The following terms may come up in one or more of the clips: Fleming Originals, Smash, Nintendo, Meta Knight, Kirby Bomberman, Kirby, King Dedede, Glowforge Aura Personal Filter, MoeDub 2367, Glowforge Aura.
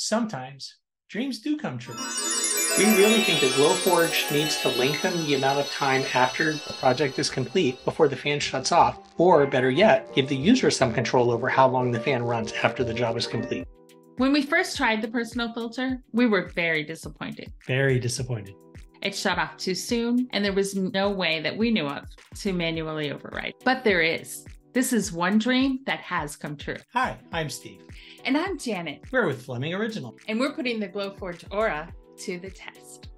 sometimes dreams do come true. We really think that Glowforge needs to lengthen the amount of time after the project is complete before the fan shuts off, or better yet, give the user some control over how long the fan runs after the job is complete. When we first tried the personal filter, we were very disappointed. Very disappointed. It shut off too soon, and there was no way that we knew of to manually override. But there is. This is one dream that has come true. Hi, I'm Steve. And I'm Janet. We're with Fleming Originals. And we're putting the Glowforge Aura to the test.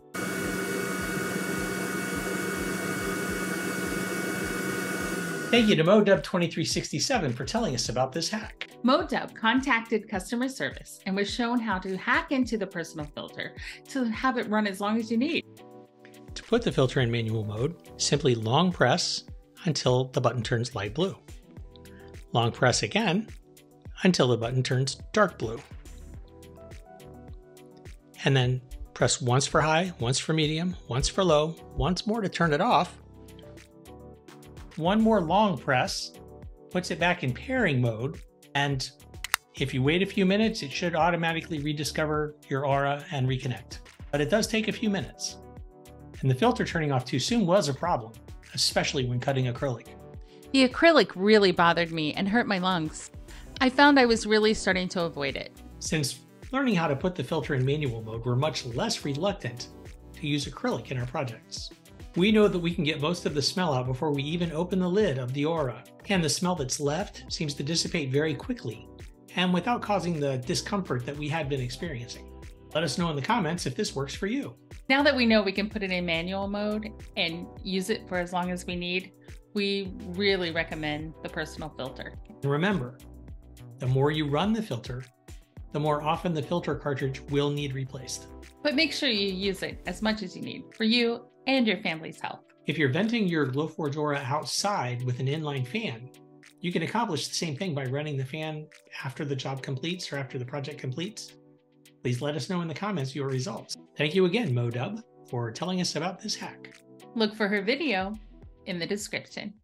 Thank you to MoeDub 2367 for telling us about this hack. MoeDub contacted customer service and was shown how to hack into the personal filter to have it run as long as you need. To put the filter in manual mode, simply long press until the button turns light blue. Long press again until the button turns dark blue. And then press once for high, once for medium, once for low, once more to turn it off. One more long press puts it back in pairing mode, and if you wait a few minutes, it should automatically rediscover your aura and reconnect. But it does take a few minutes. And the filter turning off too soon was a problem, especially when cutting acrylic. The acrylic really bothered me and hurt my lungs. I found I was really starting to avoid it. Since learning how to put the filter in manual mode, we're much less reluctant to use acrylic in our projects. We know that we can get most of the smell out before we even open the lid of the aura, and the smell that's left seems to dissipate very quickly and without causing the discomfort that we had been experiencing. Let us know in the comments if this works for you. Now that we know we can put it in manual mode and use it for as long as we need, we really recommend the personal filter. And remember, the more you run the filter, the more often the filter cartridge will need replaced. But make sure you use it as much as you need for you and your family's health. If you're venting your Glowforge Aura outside with an inline fan, you can accomplish the same thing by running the fan after the job completes or after the project completes. Please let us know in the comments your results. Thank you again, MoeDub, for telling us about this hack. Look for her video in the description.